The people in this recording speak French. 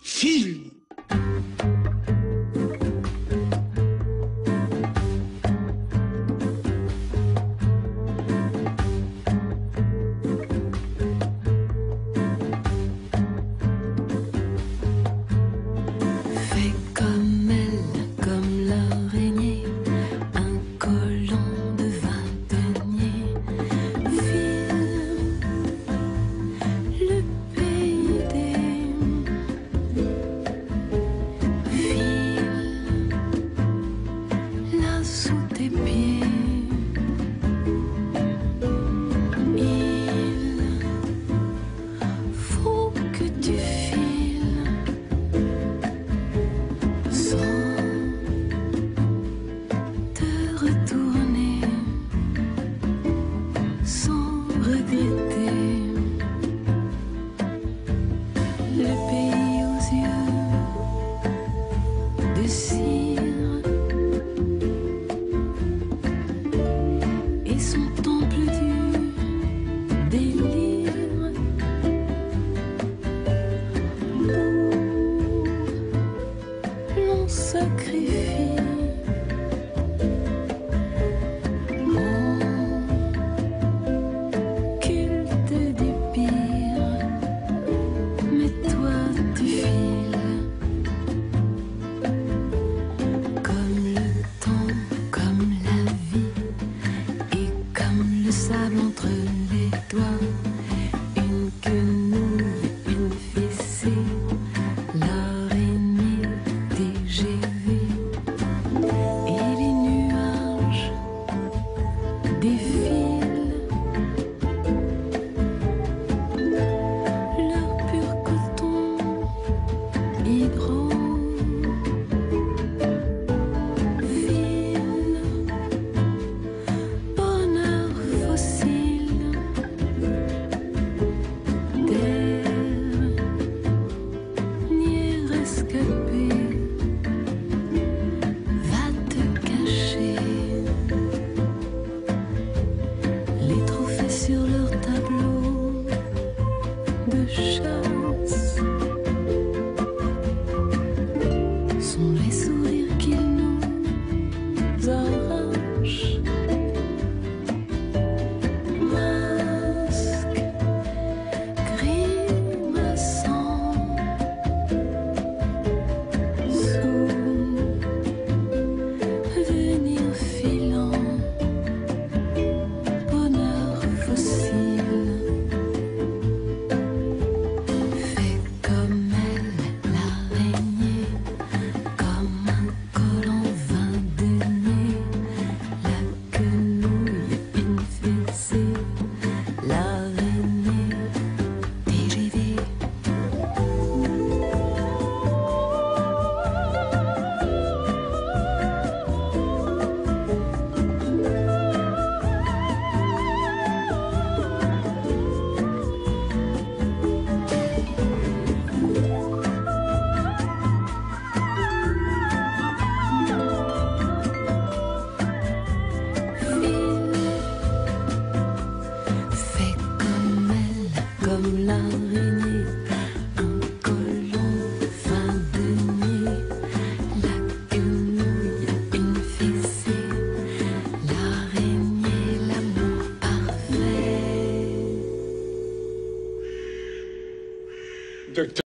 Feel.